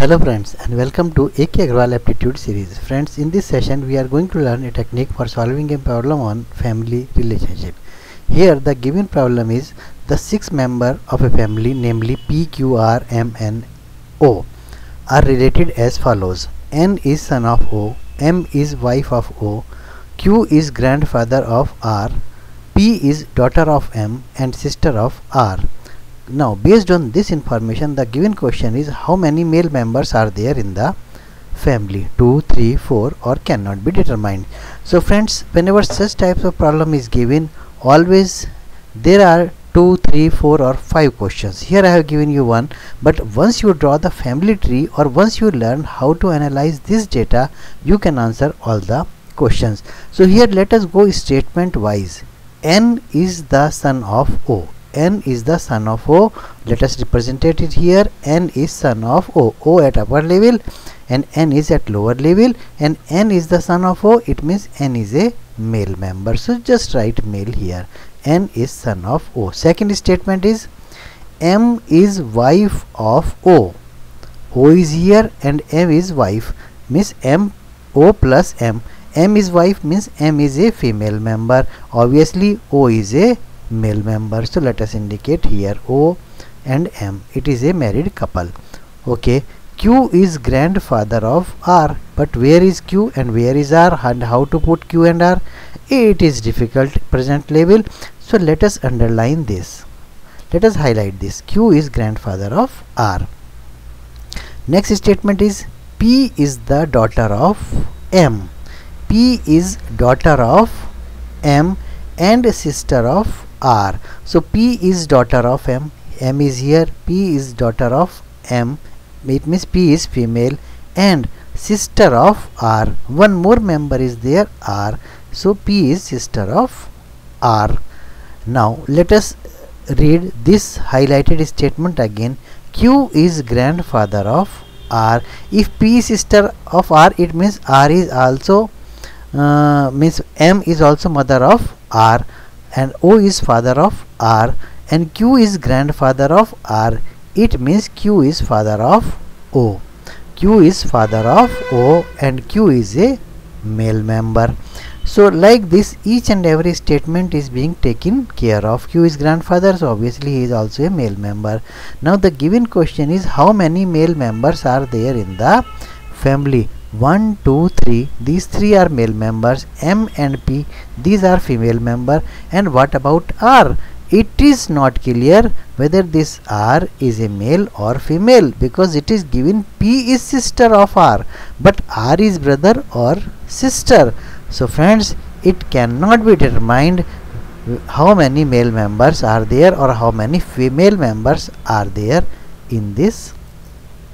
Hello friends, and welcome to AK Agarwal aptitude series. Friends, in this session we are going to learn a technique for solving a problem on family relationship. Here the given problem is the 6 members of a family, namely P, Q, R, M and O, are related as follows. N is son of O, M is wife of O, Q is grandfather of R, P is daughter of M and sister of R. Now, based on this information, the given question is how many male members are there in the family? 2, 3, 4 or cannot be determined. So friends, whenever such types of problem is given, always there are 2, 3, 4 or 5 questions. Here I have given you one, but once you draw the family tree or once you learn how to analyze this data, you can answer all the questions. So here let us go statement wise. N is the son of O. N is the son of O. Let us represent it here. N is son of O. O at upper level and N is at lower level, and N is the son of O. It means N is a male member. So just write male here. N is son of O. Second statement is M is wife of O. O is here and M is wife. Means M, O plus M. M is wife means M is a female member. Obviously O is a male member, so let us indicate here O and M. It is a married couple. Okay, Q is grandfather of R, but where is Q and where is R, and how to put Q and R? It is difficult present level, so let us underline this. Let us highlight this. Q is grandfather of R. Next statement is P is the daughter of M. P is daughter of M and sister of R. So P is daughter of M. M is here. P is daughter of M. It means P is female and sister of R. One more member is there, R. So P is sister of R. Now let us read this highlighted statement again. Q is grandfather of R. If P is sister of R, it means R is also means M is also mother of R, and O is father of R, and Q is grandfather of R. It means Q is father of O. Q is father of O and Q is a male member. So like this, each and every statement is being taken care of. Q is grandfather, so obviously he is also a male member. Now the given question is how many male members are there in the family? 1, 2, 3, these three are male members. M and P, these are female member. And what about R? It is not clear whether this R is a male or female, because it is given P is sister of R, but R is brother or sister. So friends, it cannot be determined how many male members are there or how many female members are there in this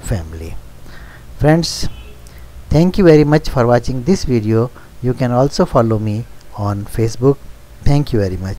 family. Friends, thank you very much for watching this video. You can also follow me on Facebook. Thank you very much.